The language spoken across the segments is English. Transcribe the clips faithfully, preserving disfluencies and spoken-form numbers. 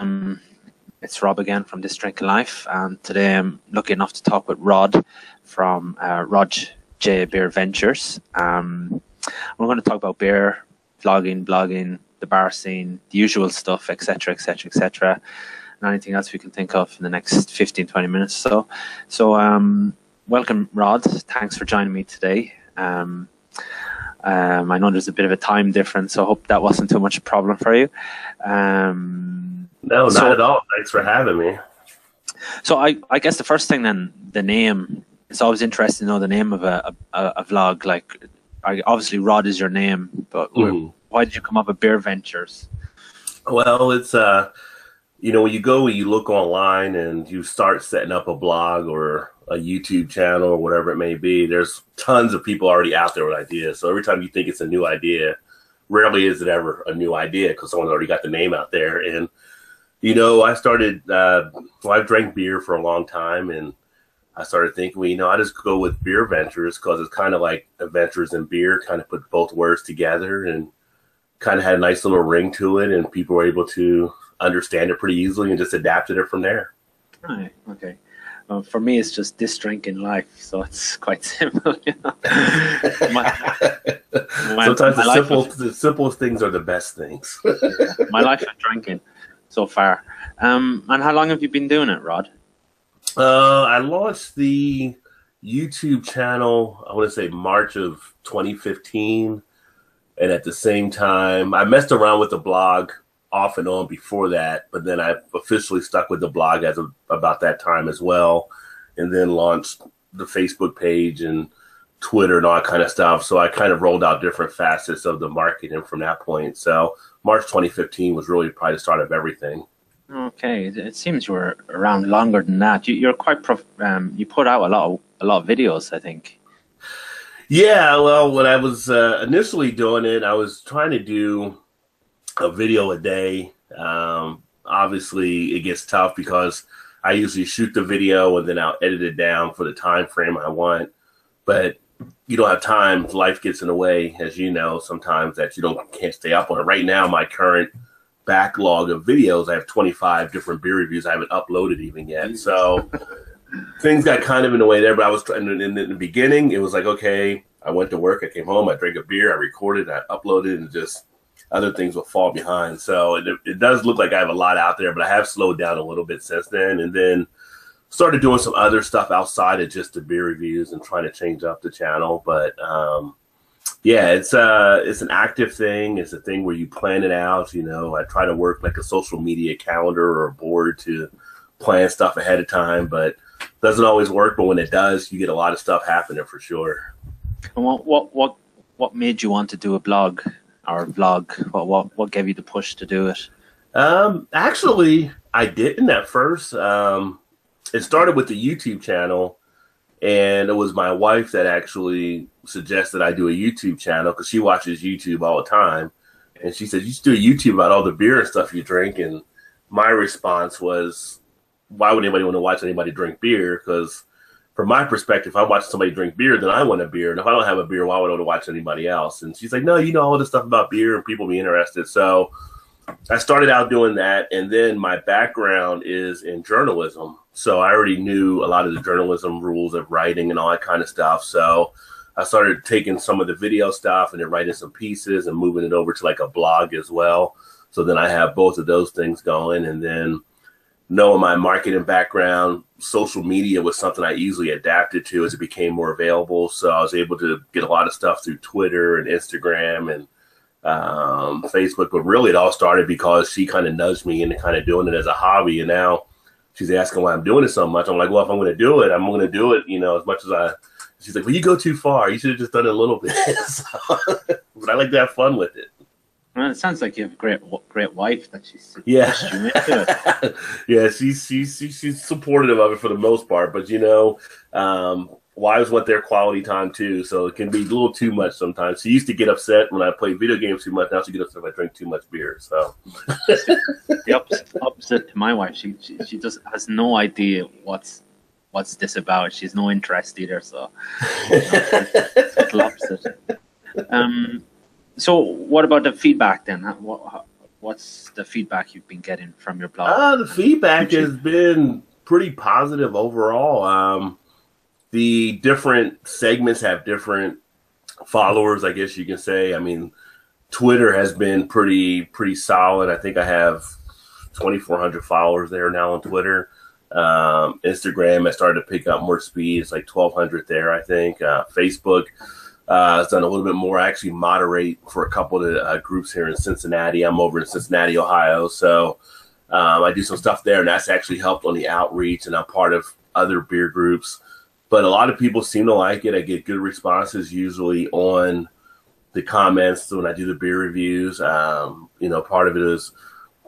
Um, it's Rob again from This Drinking Life, and today I'm lucky enough to talk with Rod from uh, Rod J Beer Ventures. Um, we're going to talk about beer, vlogging, blogging, the bar scene, the usual stuff, et cetera, et cetera, et cetera, and anything else we can think of in the next fifteen, twenty minutes or so. So, um, welcome, Rod. Thanks for joining me today. Um, um, I know there's a bit of a time difference, so I hope that wasn't too much a problem for you. Um, no, so, not at all. Thanks for having me. So, I, I guess the first thing then, the name. It's always interesting to know the name of a, a, a vlog. Like, obviously, Rod is your name, but mm. why did you come up with Beer Ventures? Well, it's uh, you know, when you go, you look online and you start setting up a blog or a YouTube channel or whatever it may be, there's tons of people already out there with ideas. So every time you think it's a new idea, rarely is it ever a new idea because someone's already got the name out there. And, you know, I started, uh, well, I've drank beer for a long time, and I started thinking, well, you know, I just go with Beer Ventures because it's kind of like adventures and beer, kind of put both words together and kind of had a nice little ring to it, and people were able to understand it pretty easily and just adapted it from there. Right. Okay. Uh, for me, it's just This Drinking Life, so it's quite simple. You know? my, my, Sometimes my the, simple, of, the simplest things are the best things. My life of drinking so far. Um, and how long have you been doing it, Rod? Uh, I launched the YouTube channel, I want to say March of twenty fifteen. And at the same time, I messed around with the blog off and on before that, but then I officially stuck with the blog as of about that time as well, and then launched the Facebook page and Twitter and all that kind of stuff. So I kind of rolled out different facets of the marketing from that point. So March twenty fifteen was really probably the start of everything. Okay, it seems you were around longer than that. You, you're quite prof um, you put out a lot of, a lot of videos, I think. Yeah, well, when I was uh, initially doing it, I was trying to do a video a day. Um, obviously, it gets tough because I usually shoot the video and then I'll edit it down for the time frame I want. But you don't have time. Life gets in the way, as you know, sometimes that you don't can't stay up on it. Right now, my current backlog of videos, I have twenty-five different beer reviews I haven't uploaded even yet. So things got kind of in the way there. But I was trying. In the beginning, it was like, okay, I went to work, I came home, I drank a beer, I recorded, I uploaded, and just other things will fall behind. So it, it does look like I have a lot out there, but I have slowed down a little bit since then, and then started doing some other stuff outside of just the beer reviews and trying to change up the channel. But um, yeah, it's uh, it's an active thing. It's a thing where you plan it out. You know, I try to work like a social media calendar or a board to plan stuff ahead of time, but it doesn't always work. But when it does, you get a lot of stuff happening for sure. And what what what what made you want to do a blog? Our vlog, what, what what gave you the push to do it? Um, actually, I didn't at first. Um, it started with the YouTube channel, and it was my wife that actually suggested I do a YouTube channel because she watches YouTube all the time, and she said, you should do a YouTube about all the beer and stuff you drink. And my response was, why would anybody want to watch anybody drink beer? Because from my perspective, if I watch somebody drink beer, then I want a beer. And if I don't have a beer, why would I want to watch anybody else? And she's like, no, you know all this stuff about beer and people be interested. So I started out doing that. And then my background is in journalism. So I already knew a lot of the journalism rules of writing and all that kind of stuff. So I started taking some of the video stuff and then writing some pieces and moving it over to like a blog as well. So then I have both of those things going. And then knowing my marketing background, social media was something I easily adapted to as it became more available. So I was able to get a lot of stuff through Twitter and Instagram and um, Facebook. But really, it all started because she kind of nudged me into kind of doing it as a hobby. And now she's asking why I'm doing it so much. I'm like, well, if I'm going to do it, I'm going to do it, you know, as much as I. She's like, well, you go too far. You should have just done it a little bit. So, but I like to have fun with it. Well, it sounds like you have a great, great wife that she's yeah, yeah. She's she's she's supportive of it for the most part, but you know, um, wives want their quality time too, so it can be a little too much sometimes. She used to get upset when I played video games too much. Now she gets upset if I drink too much beer. So the opposite, opposite to my wife, she, she she just has no idea what's what's this about. She's no interest either. So you know, it's total opposite. Um. So what about the feedback then? How, what's the feedback you've been getting from your blog? Uh, the feedback YouTube? has been pretty positive overall. Um, the different segments have different followers, I guess you can say. I mean, Twitter has been pretty pretty solid. I think I have twenty-four hundred followers there now on Twitter. Um, Instagram has started to pick up more speed. It's like twelve hundred there, I think. Uh, Facebook uh, has done a little bit more. I actually moderate for a couple of uh, groups here in Cincinnati. I'm over in Cincinnati, Ohio. So um, I do some stuff there, and that's actually helped on the outreach, and I'm part of other beer groups. But a lot of people seem to like it. I get good responses usually on the comments when I do the beer reviews. Um, you know, part of it is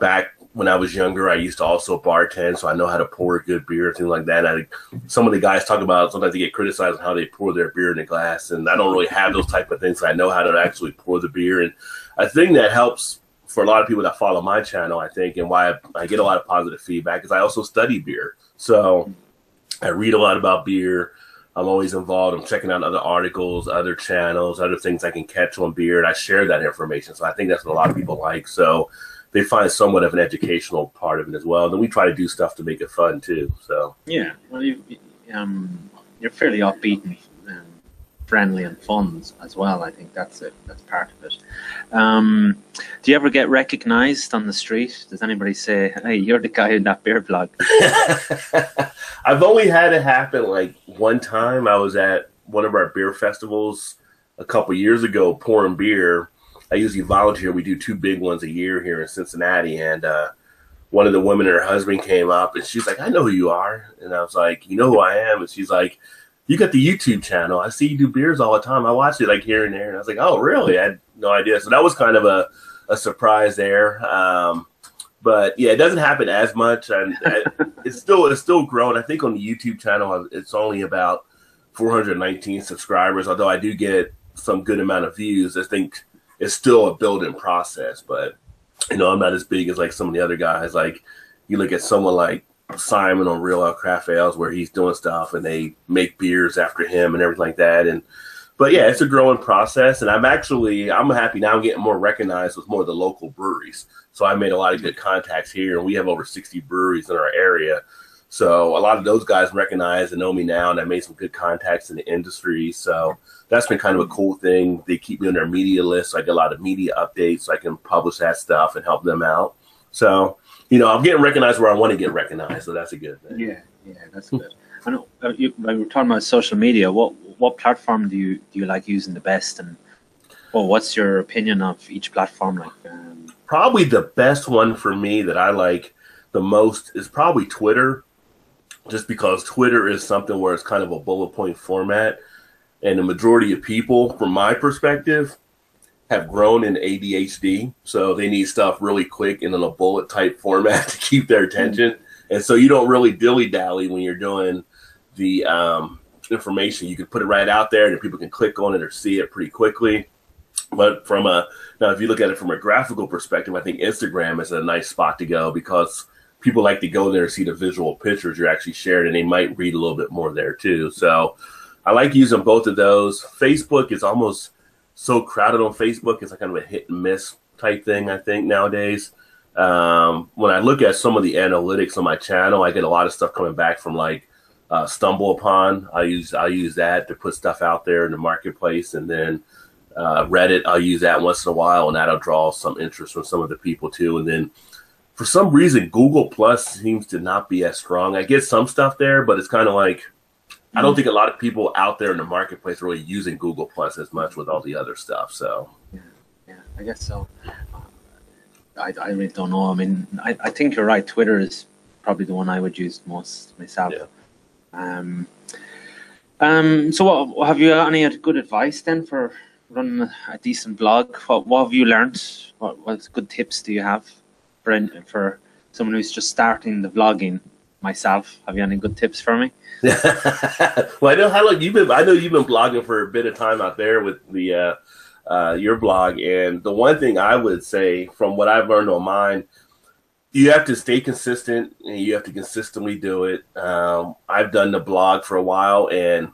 back when I was younger, I used to also bartend, so I know how to pour good beer, things like that. And I, some of the guys talk about sometimes they get criticized on how they pour their beer in a glass, and I don't really have those type of things. So I know how to actually pour the beer. And a thing that helps for a lot of people that follow my channel, I think, and why I, I get a lot of positive feedback is I also study beer. So I read a lot about beer. I'm always involved. I'm checking out other articles, other channels, other things I can catch on beer, and I share that information. So I think that's what a lot of people like. So they find somewhat of an educational part of it as well. Then we try to do stuff to make it fun too. So yeah, well, you, um, you're fairly upbeat and um, friendly and fun as well. I think that's it. That's part of it. Um, do you ever get recognized on the street? Does anybody say, "Hey, you're the guy in that beer blog"? I've only had it happen like one time. I was at one of our beer festivals a couple years ago, pouring beer. I usually volunteer. We do two big ones a year here in Cincinnati. And uh, one of the women and her husband came up, and she's like, "I know who you are." And I was like, "You know who I am?" And she's like, "You got the YouTube channel. I see you do beers all the time. I watch it like here and there." And I was like, "Oh, really? I had no idea." So that was kind of a, a surprise there. Um, but, yeah, it doesn't happen as much. And I, it's still it's still growing. I think on the YouTube channel, it's only about four hundred nineteen subscribers, although I do get some good amount of views. I think it's still a building process, but you know, I'm not as big as like some of the other guys. Like you look at someone like Simon on Real Ale Craft Ales, where he's doing stuff and they make beers after him and everything like that. And but yeah, it's a growing process, and I'm actually I'm happy now. I'm getting more recognized with more of the local breweries. So I made a lot of good contacts here, and we have over sixty breweries in our area. So a lot of those guys recognize and know me now, and I made some good contacts in the industry. So that's been kind of a cool thing. They keep me on their media list, so I get a lot of media updates, so I can publish that stuff and help them out. So, you know, I'm getting recognized where I want to get recognized, so that's a good thing. Yeah, yeah, that's good. I know you, we were talking about social media. What what platform do you do you like using the best, and well, what's your opinion of each platform? Like, um, probably the best one for me that I like the most is probably Twitter. Just because Twitter is something where it's kind of a bullet point format, and the majority of people, from my perspective, have grown in A D H D, so they need stuff really quick and in a bullet type format to keep their attention. And so you don't really dilly-dally when you're doing the um, information. You can put it right out there, and people can click on it or see it pretty quickly. But from a now, if you look at it from a graphical perspective, I think Instagram is a nice spot to go, because people like to go there and see the visual pictures you're actually sharing, and they might read a little bit more there too. So I like using both of those. Facebook is almost so crowded on Facebook. It's like kind of a hit and miss type thing, I think, nowadays. Um, when I look at some of the analytics on my channel, I get a lot of stuff coming back from like uh, Stumble Upon. I use, I use that to put stuff out there in the marketplace, and then uh, Reddit, I'll use that once in a while, and that'll draw some interest from some of the people too. And then for some reason, Google Plus seems to not be as strong. I get some stuff there, but it's kind of like, I don't think a lot of people out there in the marketplace are really using Google Plus as much with all the other stuff. So, yeah, yeah, I guess so. I, I really don't know. I mean, I, I think you're right. Twitter is probably the one I would use most myself. Yeah. Um, um, so what, have you any good advice then for running a decent blog? What, what have you learned? What, what good tips do you have? For, for someone who's just starting the vlogging, myself, have you any good tips for me? Well, I know how long you've been. I know you've been blogging for a bit of time out there with the uh, uh, your blog, and the one thing I would say from what I've learned on mine, you have to stay consistent, and you have to consistently do it. Um, I've done the blog for a while, and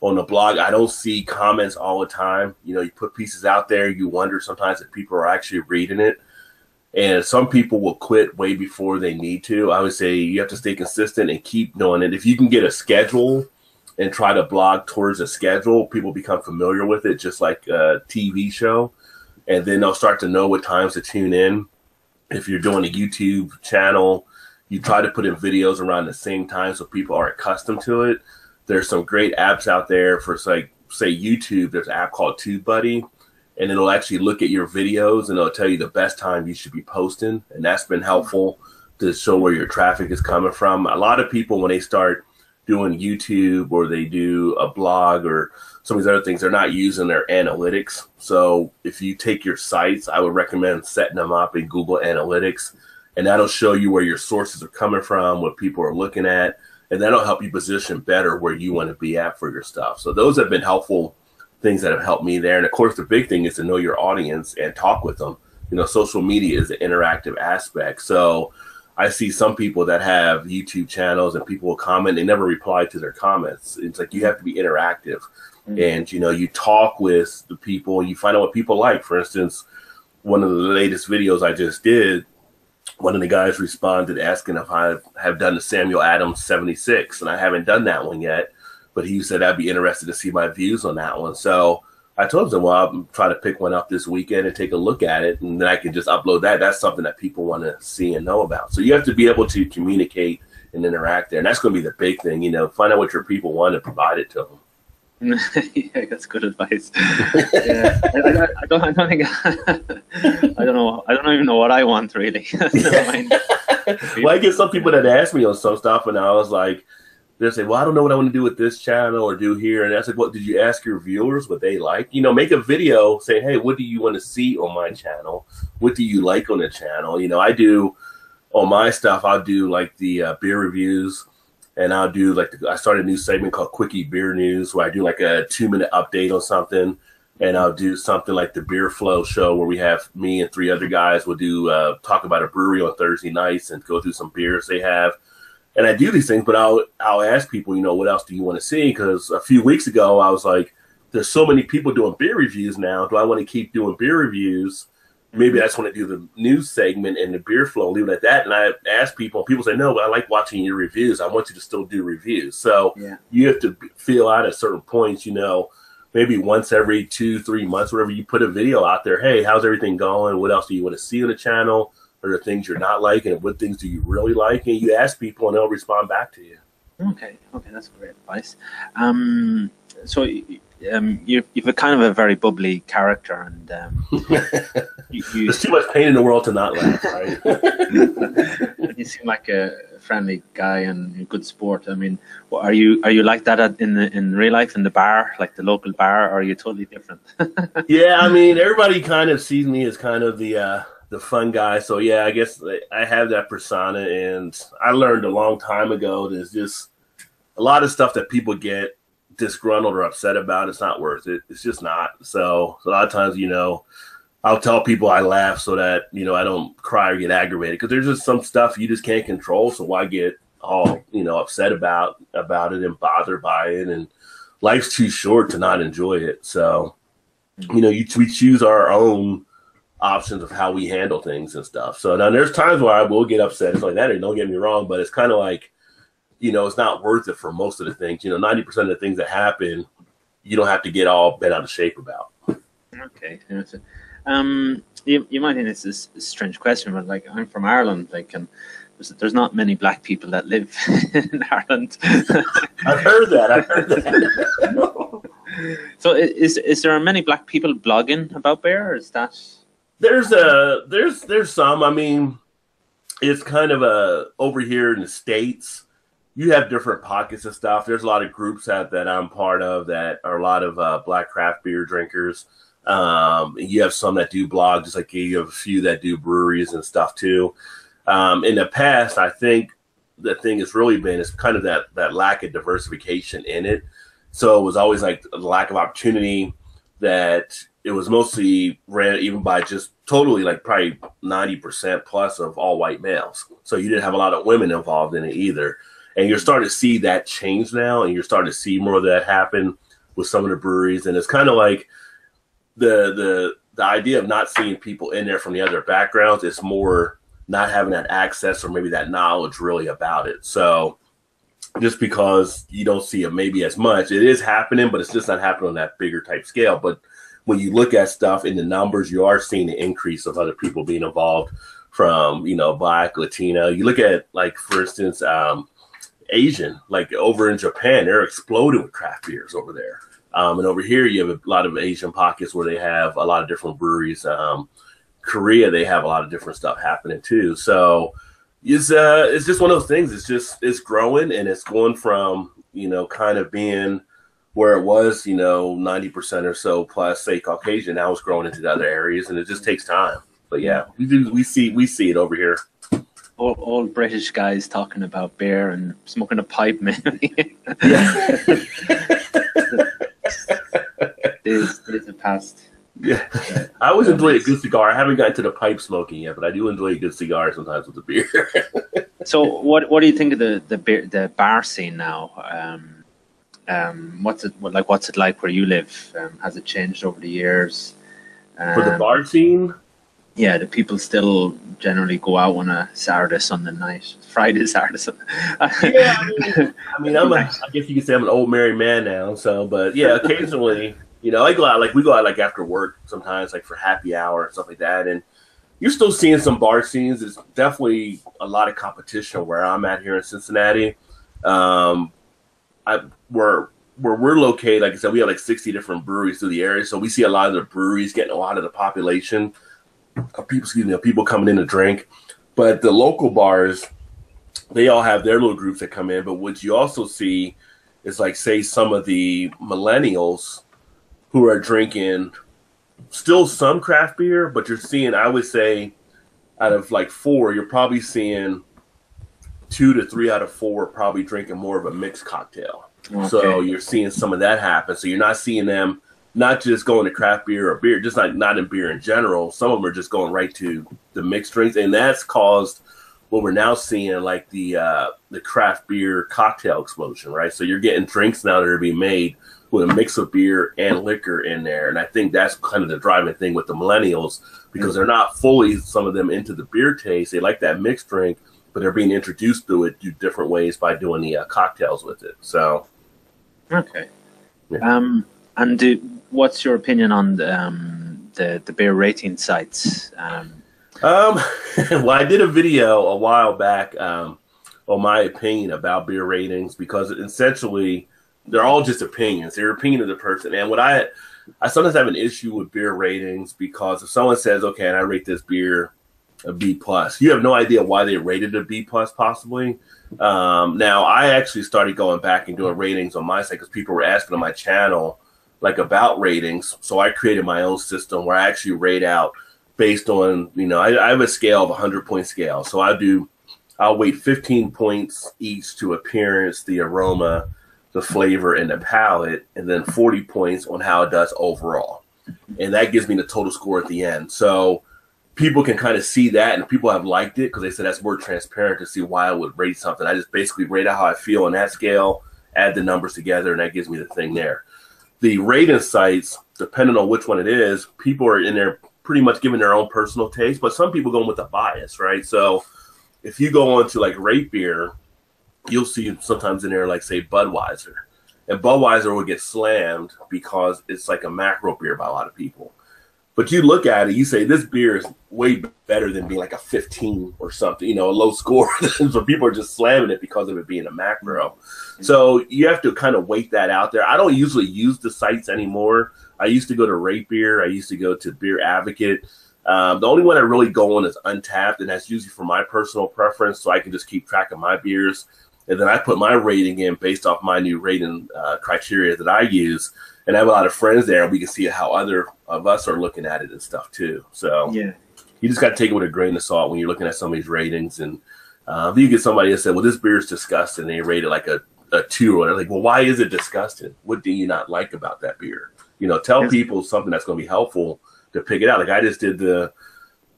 on the blog, I don't see comments all the time. You know, you put pieces out there, you wonder sometimes if people are actually reading it. And some people will quit way before they need to. I would say you have to stay consistent and keep doing it. If you can get a schedule and try to blog towards a schedule, people become familiar with it, just like a T V show. And then they'll start to know what times to tune in. If you're doing a YouTube channel, you try to put in videos around the same time so people are accustomed to it. There's some great apps out there for, like, say, YouTube. There's an app called TubeBuddy, and it'll actually look at your videos and it'll tell you the best time you should be posting. And that's been helpful to show where your traffic is coming from. A lot of people, when they start doing YouTube or they do a blog or some of these other things, they're not using their analytics. So if you take your sites, I would recommend setting them up in Google Analytics, and that'll show you where your sources are coming from, what people are looking at, and that'll help you position better where you want to be at for your stuff. So those have been helpful things that have helped me there. And of course, the big thing is to know your audience and talk with them. You know, social media is an interactive aspect. So I see some people that have YouTube channels and people will comment, they never reply to their comments. It's like, you have to be interactive. Mm-hmm. And, you know, you talk with the people and you find out what people like. For instance, one of the latest videos I just did, one of the guys responded asking if I have done the Samuel Adams seventy-six, and I haven't done that one yet, but he said I'd be interested to see my views on that one. So I told him, well, I'll try to pick one up this weekend and take a look at it, and then I can just upload that. That's something that people want to see and know about. So you have to be able to communicate and interact there, and that's going to be the big thing. You know, find out what your people want and provide it to them. Yeah, that's good advice. Yeah. I, I, I don't. I don't think. I don't know. I don't even know what I want, really. Never mind. Well, I get some people that ask me on some stuff, and I was like, they'll say, "Well, I don't know what I want to do with this channel or do here." And I said, "What did you ask your viewers? What they like? You know, make a video. Say, hey, what do you want to see on my channel? What do you like on the channel? You know, I do on my stuff. I'll do like the uh, beer reviews." And I'll do like, the, I started a new segment called Quickie Beer News, where I do like a two minute update on something. And I'll do something like the Beer Flow show, where we have me and three other guys will do, uh, talk about a brewery on Thursday nights and go through some beers they have. And I do these things, but I'll, I'll ask people, you know, what else do you want to see? Cause a few weeks ago I was like, there's so many people doing beer reviews now. Do I want to keep doing beer reviews? Maybe I just want to do the news segment and the beer flow, leave it at that. And I ask people, people say, no, but I like watching your reviews. I want you to still do reviews. So yeah. You have to feel out at certain points, you know, maybe once every two, three months, wherever you put a video out there. Hey, how's everything going? What else do you want to see on the channel? What are the things you're not liking? And what things do you really like? And you ask people and they'll respond back to you. Okay. Okay. That's great advice. Um, so Um, you're, you're kind of a very bubbly character, and um, you, you, there's too much pain in the world to not laugh, right? You seem like a friendly guy and a good sport. I mean, are you are you like that at, in the, in real life, in the bar, like the local bar, or are you totally different? Yeah, I mean, everybody kind of sees me as kind of the uh, the fun guy. So yeah, I guess I have that persona, and I learned a long time ago there's just a lot of stuff that people get disgruntled or upset about. It's not worth it. It's just not. So a lot of times, you know, I'll tell people I laugh so that, you know, I don't cry or get aggravated, because there's just some stuff you just can't control. So why get all, you know, upset about about it and bothered by it? And life's too short to not enjoy it. So, you know, you, we choose our own options of how we handle things and stuff. So now there's times where I will get upset. It's like that. Don't get me wrong, but it's kind of like, you know, it's not worth it for most of the things. You know, ninety percent of the things that happen, you don't have to get all bent out of shape about. Okay. Um, you, you might think it's this, this strange question, but like, I'm from Ireland, like, and there's, there's not many black people that live in Ireland. I've heard that. I've heard that. No. So is, is there many black people blogging about beer, or is that? There's a, there's, there's some, I mean, it's kind of a, over here in the States, you have different pockets of stuff. There's a lot of groups out that I'm part of that are a lot of uh, black craft beer drinkers. Um, you have some that do blog, just like you have a few that do breweries and stuff too. Um, in the past, I think the thing has really been is kind of that, that lack of diversification in it. So it was always like the lack of opportunity, that it was mostly ran even by just totally like probably ninety percent plus of all white males. So you didn't have a lot of women involved in it either. And you're starting to see that change now, and you're starting to see more of that happen with some of the breweries. And it's kind of like the the the idea of not seeing people in there from the other backgrounds is more not having that access or maybe that knowledge really about it. So just because you don't see it maybe as much, it is happening, but it's just not happening on that bigger type scale. But when you look at stuff in the numbers, you are seeing the increase of other people being involved from, you know, Black, Latino. You look at, like, for instance, um, Asian, like over in Japan, they're exploding with craft beers over there. Um, and over here, you have a lot of Asian pockets where they have a lot of different breweries. Um, Korea, they have a lot of different stuff happening too. So it's uh, it's just one of those things. It's just it's growing, and it's going from, you know, kind of being where it was, you know, ninety percent or so plus, say, Caucasian. Now it's growing into the other areas, and it just takes time. But yeah, we do we see we see it over here. All, all British guys talking about beer and smoking a pipe, man. Yeah. There's, there's a past. Yeah, I always enjoy a good cigar. I haven't gotten to the pipe smoking yet, but I do enjoy a good cigar sometimes with a beer. So, what what do you think of the the, beer, the bar scene now? Um, um, what's it what, like? What's it like where you live? Um, has it changed over the years? Um, For the bar scene, yeah, do people still generally go out on a Saturday, Sunday night, Friday, Saturday, Sunday? Yeah, I mean, I mean, I'm a, I guess you could say I'm an old married man now. So, but yeah, occasionally. You know, I go out, like, we go out, like, after work sometimes, like, for happy hour and stuff like that. And you're still seeing some bar scenes. It's definitely a lot of competition where I'm at here in Cincinnati. Um, I, where, where we're located, like I said, we have, like, sixty different breweries through the area. So we see a lot of the breweries getting a lot of the population of people, excuse me, of people coming in to drink. But the local bars, they all have their little groups that come in. But what you also see is, like, say, some of the millennials who are drinking still some craft beer, but you're seeing, I would say, out of like four, you're probably seeing two to three out of four probably drinking more of a mixed cocktail. Okay. So you're seeing some of that happen. So you're not seeing them not just going to craft beer or beer, just not, not in beer in general. Some of them are just going right to the mixed drinks. And that's caused what we're now seeing, like the, uh, the craft beer cocktail explosion, right? So you're getting drinks now that are being made with a mix of beer and liquor in there. And I think that's kind of the driving thing with the millennials, because they're not fully, some of them, into the beer taste. They like that mixed drink, but they're being introduced to it through different ways by doing the uh, cocktails with it. So, okay. Yeah. Um, and do, what's your opinion on the, um, the, the beer rating sites? Um, um, well, I did a video a while back um, on my opinion about beer ratings, because essentially, they're all just opinions. They're opinion of the person. And what I, I sometimes have an issue with beer ratings, because if someone says, okay, and I rate this beer a B plus, you have no idea why they rated a B plus possibly. Um, now I actually started going back and doing ratings on my site, because people were asking on my channel, like, about ratings. So I created my own system where I actually rate out based on, you know, I, I have a scale of a hundred point scale. So I do, I'll weight fifteen points each to appearance, the aroma, the flavor, and the palate, and then forty points on how it does overall. And that gives me the total score at the end. So people can kind of see that, and people have liked it because they said that's more transparent to see why I would rate something. I just basically rate out how I feel on that scale, add the numbers together, and that gives me the thing there. The rating sites, depending on which one it is, people are in there pretty much giving their own personal taste, but some people go in with a bias, right? So if you go on to, like, Rate Beer, you'll see sometimes in there, like, say, Budweiser. And Budweiser will get slammed because it's like a macro beer by a lot of people. But you look at it, you say, this beer is way better than being like a fifteen or something, you know, a low score. So people are just slamming it because of it being a macro. Mm-hmm. So you have to kind of weight that out there. I don't usually use the sites anymore. I used to go to Rate Beer. I used to go to Beer Advocate. Um, the only one I really go on is Untappd, and that's usually for my personal preference, so I can just keep track of my beers. And then I put my rating in based off my new rating uh, criteria that I use. And I have a lot of friends there, and we can see how other of us are looking at it and stuff too. So yeah, you just got to take it with a grain of salt when you're looking at somebody's ratings. And uh, if you get somebody that said, well, this beer is disgusting, and they rate it like a, a two, and they're like, well, why is it disgusting? What do you not like about that beer? You know, tell people something that's going to be helpful to pick it out. Like I just did the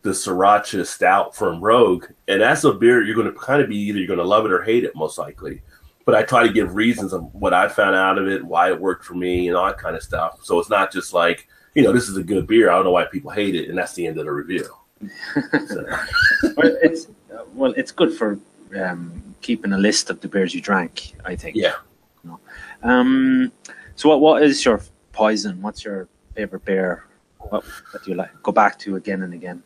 the Sriracha Stout from Rogue, and that's a beer you're going to kind of be either you're going to love it or hate it, most likely. But I try to give reasons of what I found out of it, why it worked for me, and all that kind of stuff. So it's not just like, you know, this is a good beer. I don't know why people hate it. And that's the end of the review. So. Well, it's uh, well, it's good for um, keeping a list of the beers you drank, I think. Yeah. You know? Um. So what what is your poison? What's your favorite beer? What, what do you like? Go back to again and again.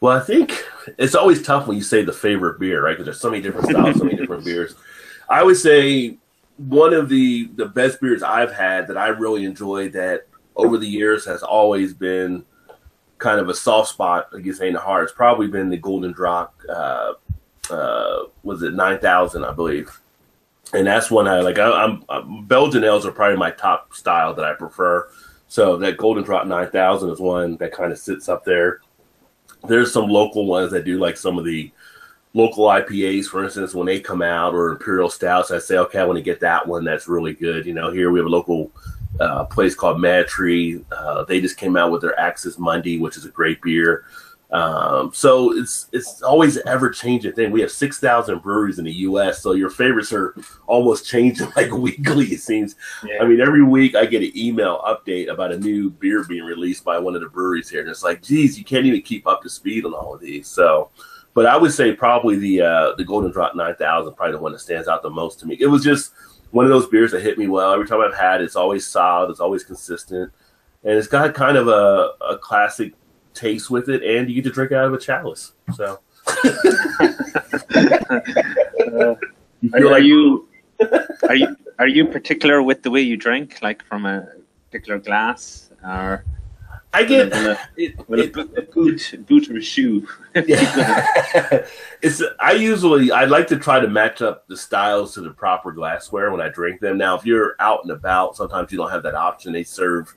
Well, I think it's always tough when you say the favorite beer, right? Because there's so many different styles, so many different beers. I would say one of the, the best beers I've had that I really enjoyed that over the years has always been kind of a soft spot against Ain't the Heart. It's probably been the Golden Drop, uh, uh, was it nine thousand, I believe. And that's one I like. I, I'm, I'm Belgian ales are probably my top style that I prefer. So that Golden Drop nine thousand is one that kind of sits up there. There's some local ones that do, like some of the local I P As, for instance, when they come out, or Imperial Stouts. I say, okay, I want to get that one. That's really good. You know, here we have a local uh, place called Mad Tree. Uh, they just came out with their Axis Monday, which is a great beer. Um, so it's it's always an ever-changing thing. We have six thousand breweries in the U S, so your favorites are almost changing like weekly, it seems. Yeah. I mean, every week I get an email update about a new beer being released by one of the breweries here. And it's like, geez, you can't even keep up to speed on all of these. So, but I would say probably the uh, the Golden Drop nine thousand, probably the one that stands out the most to me. It was just one of those beers that hit me well. Every time I've had it, it's always solid. It's always consistent. And it's got kind of a, a classic taste with it, and you get to drink out of a chalice. So, uh, are, like, are you are you are you particular with the way you drink, like from a particular glass, or I get a, it, a, it, a, a boot, it, boot or a shoe? Yeah. It's I usually I like to try to match up the styles to the proper glassware when I drink them. Now, if you're out and about, sometimes you don't have that option. They serve.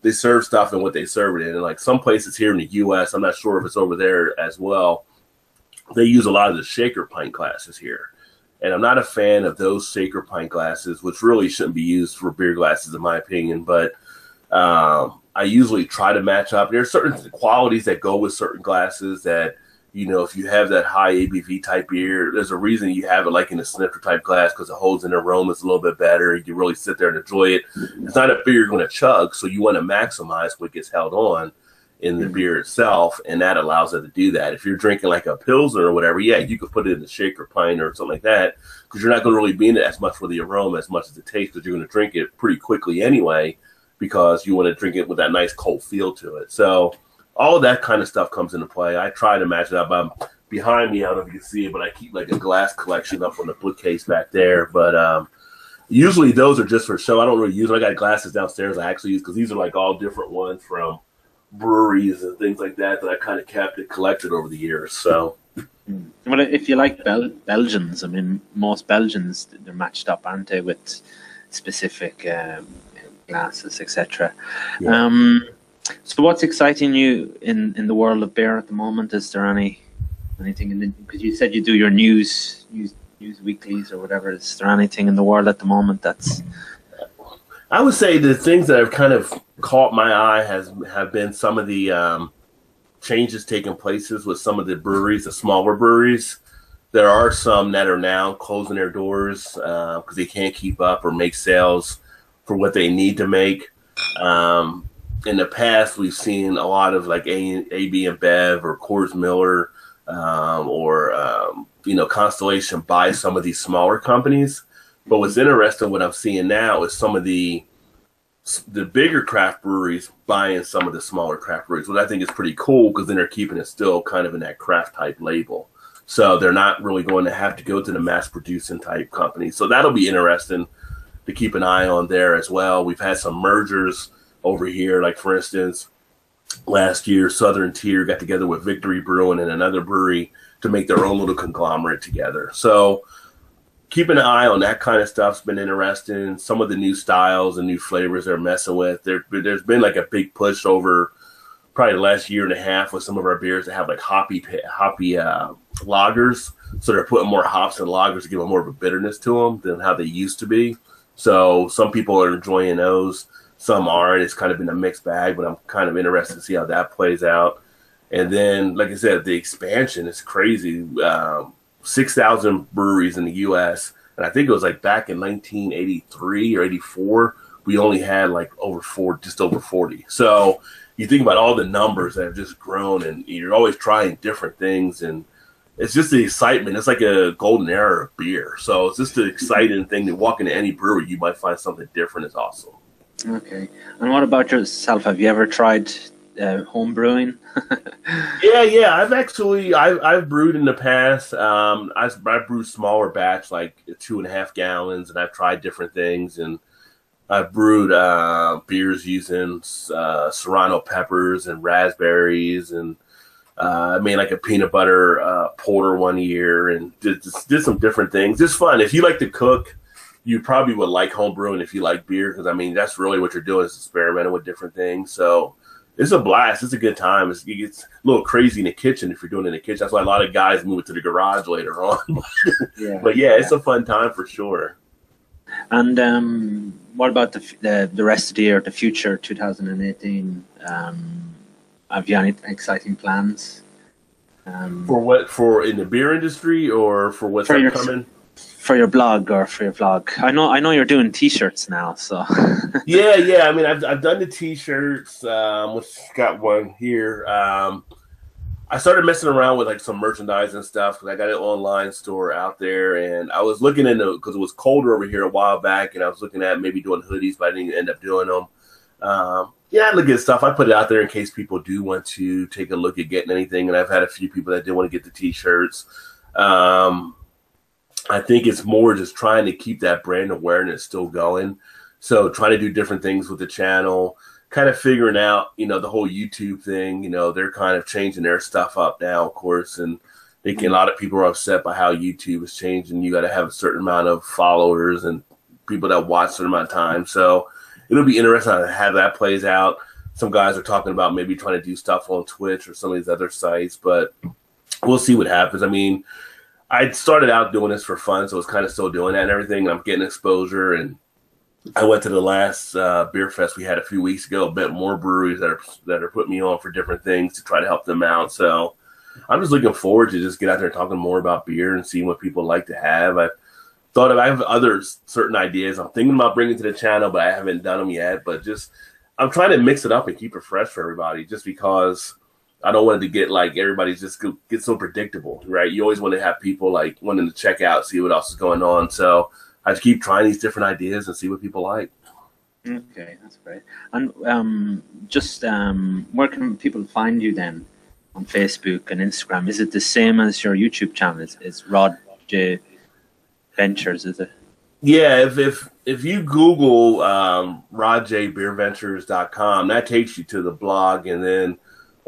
They serve stuff and what they serve it in. And like some places here in the U S, I'm not sure if it's over there as well, they use a lot of the shaker pint glasses here. And I'm not a fan of those shaker pint glasses, which really shouldn't be used for beer glasses, in my opinion. But um, I usually try to match up. There are certain qualities that go with certain glasses that, you know, if you have that high A B V type beer, there's a reason you have it like in a snifter type glass, because it holds in aroma, it's a little bit better. You can really sit there and enjoy it. It's not a beer you're going to chug, so you want to maximize what gets held on in the beer itself, and that allows it to do that. If you're drinking like a Pilsner or whatever, yeah, you could put it in a shaker pint or something like that, because you're not going to really be in it as much for the aroma as much as the taste, because you're going to drink it pretty quickly anyway, because you want to drink it with that nice cold feel to it. So all of that kind of stuff comes into play. I try to match it up. I'm behind me, I don't know if you can see it, but I keep like a glass collection up on the bookcase back there. But um, usually those are just for show. I don't really use them. I got glasses downstairs I actually use, because these are like all different ones from breweries and things like that that I kind of kept and collected over the years. So, well, if you like Bel Belgians, I mean, most Belgians, they're matched up, aren't they, with specific um, glasses, et cetera. Yeah. Um, So what's exciting you in, in the world of beer at the moment? Is there any anything in the, because you said you do your news, news news weeklies or whatever. Is there anything in the world at the moment that's... I would say the things that have kind of caught my eye has have been some of the um, changes taking places with some of the breweries, the smaller breweries. There are some that are now closing their doors because uh, they can't keep up or make sales for what they need to make. Um, in the past, we've seen a lot of like A B InBev or Coors Miller um, or, um, you know, Constellation buy some of these smaller companies. But what's interesting, what I'm seeing now is some of the the bigger craft breweries buying some of the smaller craft breweries, which I think is pretty cool, because then they're keeping it still kind of in that craft type label. So they're not really going to have to go to the mass producing type companies. So that'll be interesting to keep an eye on there as well. We've had some mergers over here, like for instance, last year Southern Tier got together with Victory Brewing and another brewery to make their own little conglomerate together. So keeping an eye on that kind of stuff's been interesting. Some of the new styles and new flavors they're messing with. There, there's been like a big push over probably the last year and a half with some of our beers that have like hoppy hoppy uh, lagers. So they're putting more hops in lagers to give them more of a bitterness to them than how they used to be. So some people are enjoying those. Some aren't. It's kind of been a mixed bag, but I'm kind of interested to see how that plays out. And then, like I said, the expansion is crazy. Um, six thousand breweries in the U S, and I think it was like back in nineteen eighty-three or eighty-four, we only had like over four, just over forty. So you think about all the numbers that have just grown, and you're always trying different things, and it's just the excitement. It's like a golden era of beer. So it's just an exciting thing to walk into any brewery, you might find something different. It's awesome. Okay. And what about yourself? Have you ever tried uh, home brewing? yeah, yeah. I've actually, I've, I've brewed in the past. Um, I, I brewed smaller batch, like two and a half gallons, and I've tried different things. And I've brewed uh, beers using uh, serrano peppers and raspberries, and Uh, I made like a peanut butter uh, porter one year, and did, did some different things. It's fun. If you like to cook, you probably would like home brewing if you like beer, because I mean that's really what you're doing, is experimenting with different things. So it's a blast. It's a good time. It's, it gets a little crazy in the kitchen if you're doing it in the kitchen. That's why a lot of guys move it to the garage later on. yeah, but yeah, yeah, it's a fun time for sure. And um, what about the, the the rest of the year, the future, two thousand eighteen? Um, Have you any exciting plans? Um, for what? For in the beer industry, or for what's for your, upcoming? For your blog or for your vlog? I know, I know you're doing T-shirts now, so. yeah, yeah. I mean, I've I've done the T-shirts. Um, which got one here. Um, I started messing around with like some merchandise and stuff, because I got an online store out there, and I was looking into, because it was colder over here a while back, and I was looking at maybe doing hoodies, but I didn't end up doing them. Um, yeah, I look at stuff. I put it out there in case people do want to take a look at getting anything. And I've had a few people that did want to get the T-shirts. Um, I think it's more just trying to keep that brand awareness still going. So trying to do different things with the channel, kind of figuring out, you know, the whole YouTube thing. You know, they're kind of changing their stuff up now, of course. And I think a lot of people are upset by how YouTube is changing. You got to have a certain amount of followers and people that watch a certain amount of time. So it'll be interesting how that plays out. Some guys are talking about maybe trying to do stuff on Twitch or some of these other sites, but we'll see what happens. I mean, I started out doing this for fun, so I was kind of still doing that and everything. And I'm getting exposure, and I went to the last uh, beer fest we had a few weeks ago. Met more breweries that are that are putting me on for different things to try to help them out. So I'm just looking forward to just get out there and talking more about beer and seeing what people like to have. I Thought of, I have other certain ideas I'm thinking about bringing to the channel, but I haven't done them yet. But just I'm trying to mix it up and keep it fresh for everybody, just because I don't want it to get like everybody's just get so predictable, right? You always want to have people like wanting to check out, see what else is going on. So I just keep trying these different ideas and see what people like. Okay, that's great. And um, just um, where can people find you then on Facebook and Instagram? Is it the same as your YouTube channel? It's, it's Rod J Ventures, is it? Yeah, if if if you Google um rod j beer ventures dot com, that takes you to the blog, and then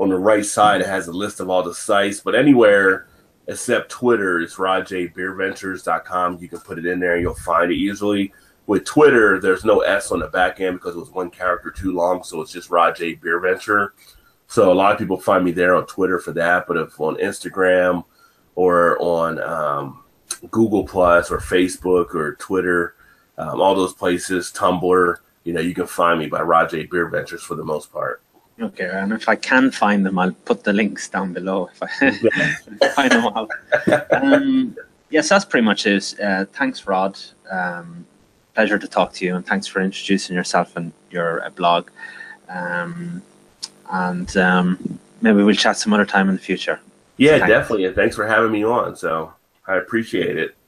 on the right side it has a list of all the sites. But anywhere except Twitter, it's rod j beer ventures dot com. You can put it in there and you'll find it easily. With Twitter, there's no S on the back end because it was one character too long, so it's just Rod J Beer Venture. So a lot of people find me there on Twitter for that, but if on Instagram or on um Google Plus or Facebook or Twitter, um, all those places, Tumblr, you know, you can find me by Rod J Beer Ventures for the most part. Okay, and if I can find them, I'll put the links down below if I, if I find them out. Um, yes, that's pretty much it. Uh, thanks, Rod. Um, pleasure to talk to you, and thanks for introducing yourself and your uh, blog. Um, and um, maybe we'll chat some other time in the future. Yeah, so definitely. And thanks for having me on. So I appreciate it.